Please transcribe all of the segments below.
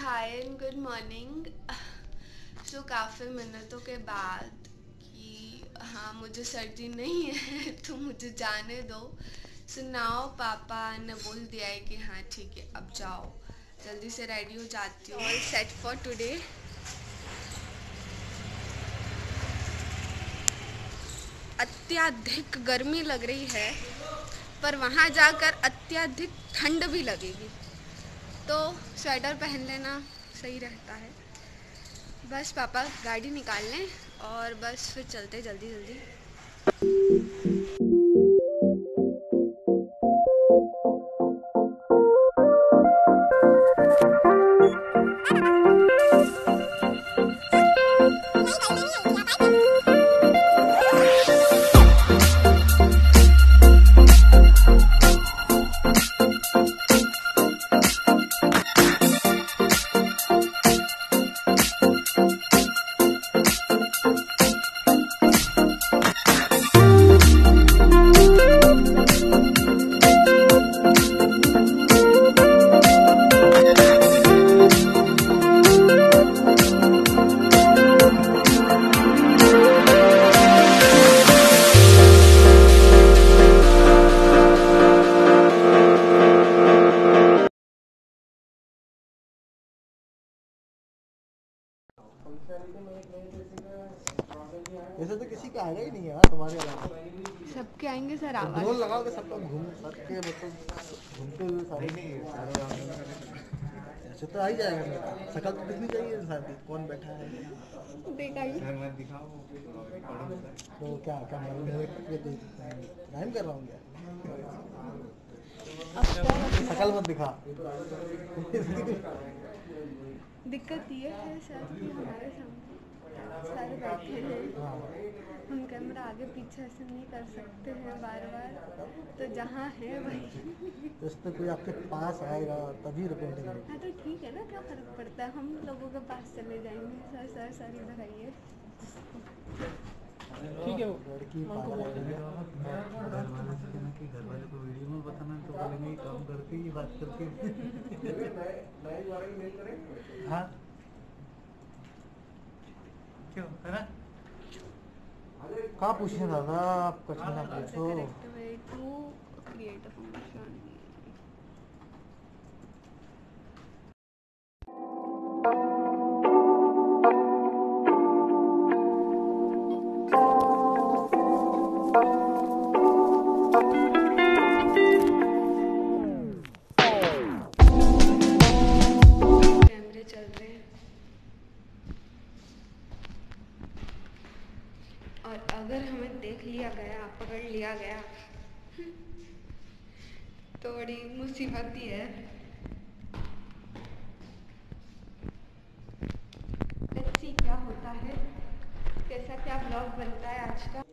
Hi and good morning. तो काफ़ी मिनटों के बाद कि हाँ मुझे सर्दी नहीं है तो मुझे जाने दो, सो नाउ पापा ने बोल दिया है कि हाँ ठीक है अब जाओ, जल्दी से रेडी हो जाती हूँ। All set for today. अत्यधिक गर्मी लग रही है पर वहाँ जाकर अत्यधिक ठंड भी लगेगी, तो स्वेटर पहन लेना सही रहता है। बस पापा गाड़ी निकाल लें और बस फिर चलते जल्दी जल्दी। ऐसा तो किसी का आएगा ही नहीं यार, तुम्हारे अलावा सबके आएंगे सर। आवाज़ ढोल लगाओ के सब लोग सबके घूमते हुए सारे नहीं, ऐसे तो आ ही जाएगा। शकल तो कितनी चाहिए इंसान की, कौन बैठा है देखा ही दिखाओ तो क्या क्या टाइम कर रहा हूँ क्या, शकल मत दिखा। दिक्कत ये है सर कि हमारे सामने सारे बैठे हैं, हम कैमरा आगे पीछे ऐसे नहीं कर सकते हैं बार बार, तो जहाँ है वही। तो कोई आपके पास आएगा तभी रिपोर्ट करेंगे। हाँ तो ठीक है ना, क्या फर्क पड़ता है, हम लोगों के पास चले जाएंगे। सर सर सर इधर आइए। ठीक है, लड़की घर वाले को वीडियो में बताना तो बोलेंगे काम करके ही बात करके। हाँ क्यों है ना, कहाँ पूछे दादा आपका खाना पूछो। कैमरे चल रहे हैं और अगर हमें देख लिया गया, पकड़ लिया गया तो बड़ी मुसीबत ही है। लेट्स सी क्या होता है, कैसा क्या ब्लॉग बनता है आज का।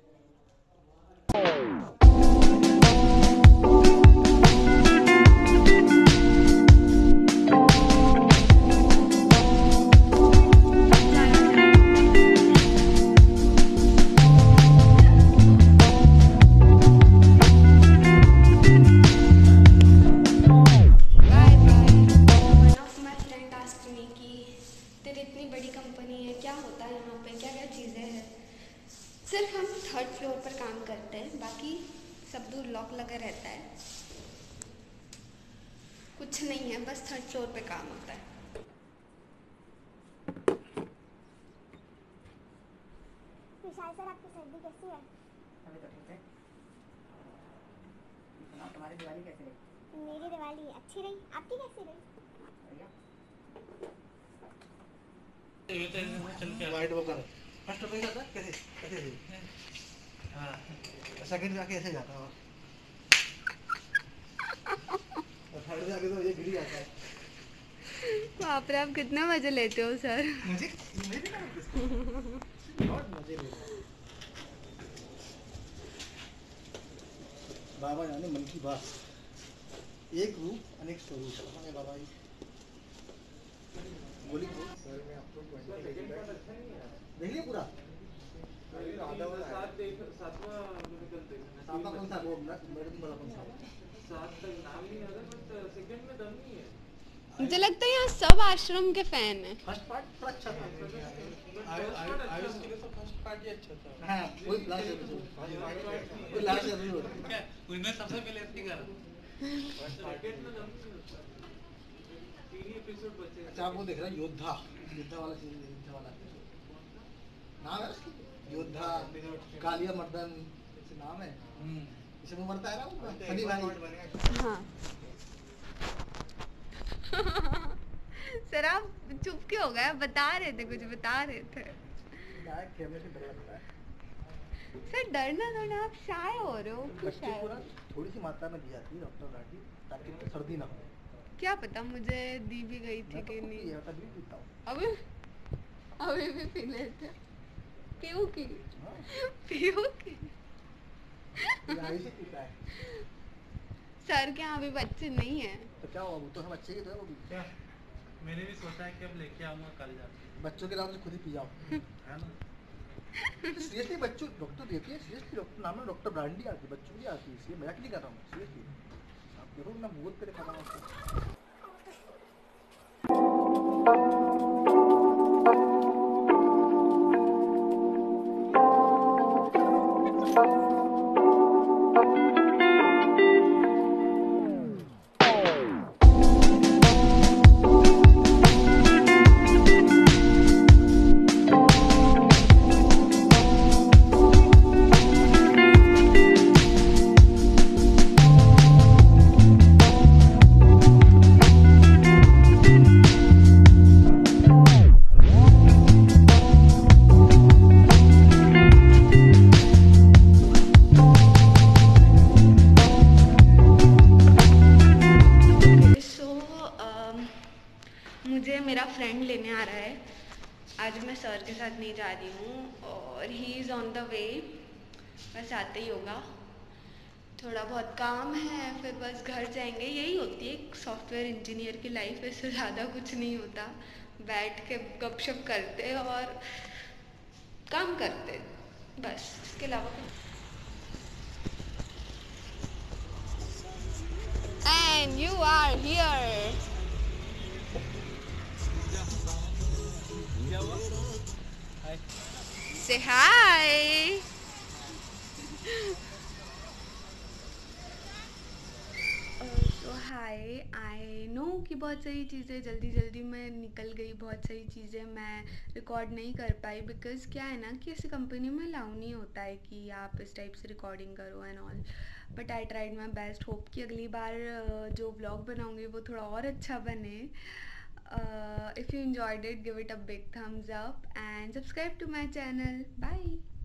सिर्फ हम थर्ड फ्लोर पर काम करते हैं, बाकी सब दूर लॉक लगा रहता है, कुछ नहीं है, बस थर्ड फ्लोर पे काम होता है। विशाल सर आपकी सर्दी कैसी है? अभी तो ठीक है। सुनाओ तुम्हारी दिवाली कैसी रही? मेरी दिवाली अच्छी रही, आपकी कैसी रही? वाइट वगैरह फर्स्ट पे जाता कैसे कैसे है, हां सेकंड जाके ऐसे जाता है और थर्ड जाके तो ये गिर जाता है। बाप रे आप कितना मजे लेते हो सर। मुझे नहीं लेना बहुत मजे लेते हो बाबा जाने मन की बात। एक रूप अनेक स्वरूप हमारे बाबा जी बोली को सर मैं आपको 20 मिनट देखिए पूरा आधा वाला साथ देख सातवां निकलते हैं। सातवां कौन सा वो मेरे को बड़ा कौन सा सात तक नाम नहीं आता, बट सेकंड में दम नहीं है। मुझे लगता है यहाँ सब आश्रम के फैन हैं। फर्स्ट पार्ट थोड़ा अच्छा था। आयुष के लिए तो फर्स्ट पार्ट ही अच्छा था। हाँ, वो लास्ट जरूर। क्या? उनमें सबसे पहले एक्टिंग करा। फर्स्ट पार्ट में तीन एपिसोड बचे। अच्छा आप वो देख रहे हैं योद्धा, योद्धा वाला सीन, योद्धा वाला नाम है उसका योद्धा, कालिया मर्दन ऐसे नाम है। इसे वो मरता है ना वो सनी भाई। हाँ सर आप चुप क्यों हो गए? बता रहे थे, कुछ बता रहे थे। सर डरना थोड़ा, आप शाय हो रहे हो। थोड़ी सी मात्रा में दी जाती है डॉक्टर राठी ताकि सर्दी ना हो। क्या पता मुझे दी भी गई थी कि नहीं। अभी अभी भी पी लेते पीऊ की सर के यहाँ भी बच्चे नहीं है तो क्या हुआ? वो तो हम अच्छे ही तो है। वो क्या मैंने भी सोचा है कि अब लेके आऊँगा कल जाके। बच्चों के नाम से खुद ही पी जाओ है ना। सीरियसली बच्चों डॉक्टर देती है। सीरियसली डॉक्टर नाम है डॉक्टर ब्रांडी आती है, बच्चों की आती है। इसलिए मजाक नहीं कर रहा हूँ, सीरियसली आप देखो ना बहुत पे खा रहा हूँ। आज मैं सर के साथ नहीं जा रही हूँ और he is on the way. बस आते ही होगा, थोड़ा बहुत काम है फिर बस घर जाएंगे। यही होती है एक सॉफ्टवेयर इंजीनियर की लाइफ, इससे ज़्यादा कुछ नहीं होता। बैठ के गपशप करते और काम करते, बस इसके अलावा कुछ। And you are here. Say hi. So hi, I know कि बहुत सारी चीज़ें जल्दी जल्दी में निकल गई, बहुत सारी चीज़ें मैं रिकॉर्ड नहीं कर पाई। बिकॉज़ क्या है ना कि ऐसी कंपनी में अलाउ नहीं होता है कि आप इस टाइप से रिकॉर्डिंग करो and all. But I tried my best, hope कि अगली बार जो ब्लॉग बनाऊँगी वो थोड़ा और अच्छा बने। If you enjoyed it, give it a big thumbs up and subscribe to my channel. Bye.